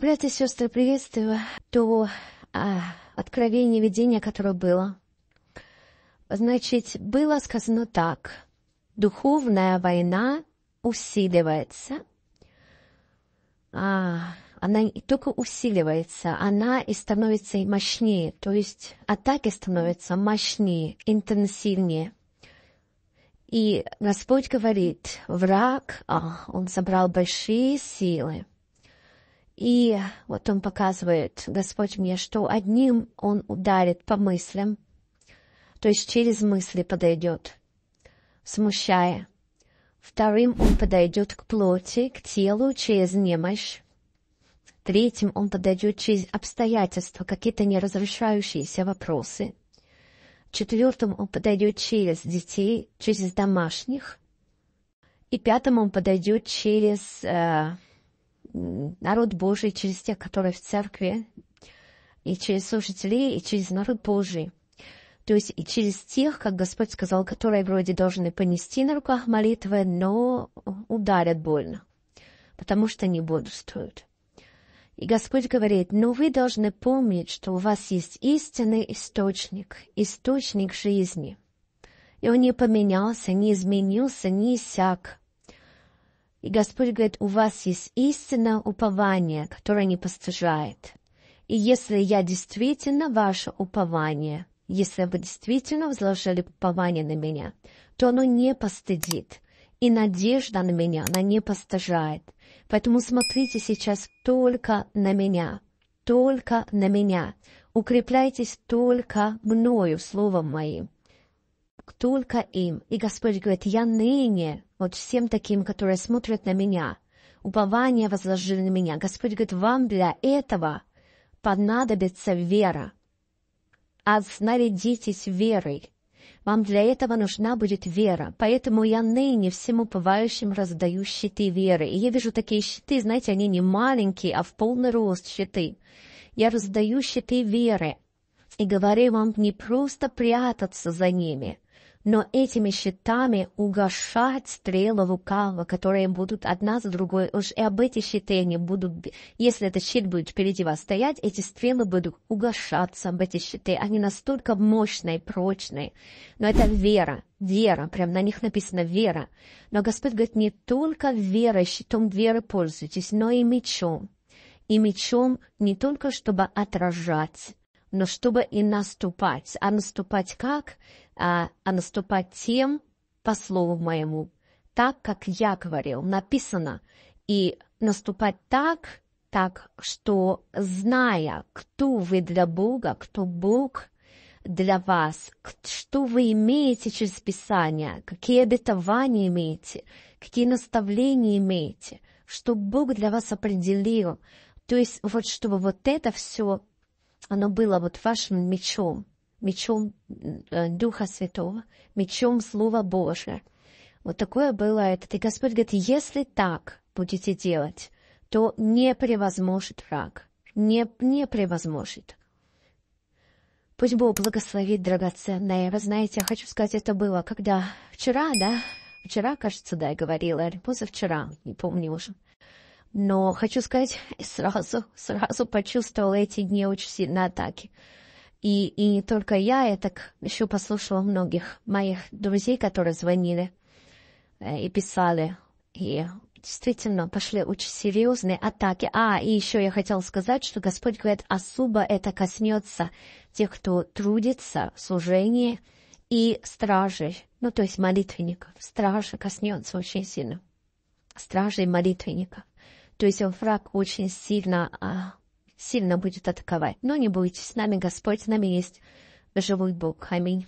Братья и сестры, приветствую. То откровение, видение, которое было. Значит, было сказано так. Духовная война усиливается. Она не только усиливается, она и становится мощнее. То есть атаки становятся мощнее, интенсивнее. И Господь говорит, враг, он собрал большие силы. И вот он показывает, Господь мне, что одним он ударит по мыслям, то есть через мысли подойдет, смущая. Вторым он подойдет к плоти, к телу через немощь. Третьим он подойдет через обстоятельства, какие-то неразрешающиеся вопросы. Четвертым он подойдет через детей, через домашних. И пятым он подойдет через народ Божий, через тех, которые в церкви, и через служителей, и через народ Божий. То есть и через тех, как Господь сказал, которые вроде должны понести на руках молитвы, но ударят больно, потому что не бодрствуют. И Господь говорит, но вы должны помнить, что у вас есть истинный источник, источник жизни. И он не поменялся, не изменился, не иссяк. И Господь говорит, у вас есть истинное упование, которое не постыжает. И если я действительно ваше упование, если вы действительно возложили упование на меня, то оно не постыдит. И надежда на меня, она не постыжает. Поэтому смотрите сейчас только на меня. Только на меня. Укрепляйтесь только мною, словом моим. Только им. И Господь говорит, я ныне, вот всем таким, которые смотрят на меня, упование возложили на меня. Господь говорит, вам для этого понадобится вера. Отснарядитесь верой. Вам для этого нужна будет вера. Поэтому я ныне всем уповающим раздаю щиты веры. И я вижу такие щиты, знаете, они не маленькие, а в полный рост щиты. Я раздаю щиты веры. И говорю вам не просто прятаться за ними, но этими щитами угашать стрелы лукавого, которые будут одна за другой. Уж и об эти щиты они будут... Если этот щит будет впереди вас стоять, эти стрелы будут угашаться об эти щиты. Они настолько мощные, прочные. Но это вера, вера. Прям на них написано вера. Но Господь говорит, не только верой, щитом веры пользуйтесь, но и мечом. И мечом не только чтобы отражать, но чтобы и наступать. А наступать как? А наступать тем, по слову моему, так, как я говорил, написано. И наступать так, что, зная, кто вы для Бога, кто Бог для вас, что вы имеете через Писание, какие обетования имеете, какие наставления имеете, что Бог для вас определил. То есть, вот чтобы вот это все, оно было вот вашим мечом. Мечом Духа Святого, мечом Слова Божия. Вот такое было это. И Господь говорит, если так будете делать, то не превозможет враг, не превозможет. Пусть Бог благословит драгоценное. Вы знаете, я хочу сказать, это было когда вчера, кажется, я говорила, или позавчера, не помню уже. Но хочу сказать, сразу почувствовала эти дни очень сильные атаки. И не только я так еще послушала многих моих друзей, которые звонили и писали. И действительно пошли очень серьезные атаки. И еще я хотела сказать, что Господь говорит, особо это коснется тех, кто трудится в служении, и стражей, то есть молитвенников. Стражи коснется очень сильно. Стражей молитвенников. То есть враг очень сильно будет атаковать. Но не бойтесь, с нами Господь, с нами есть живой Бог. Аминь.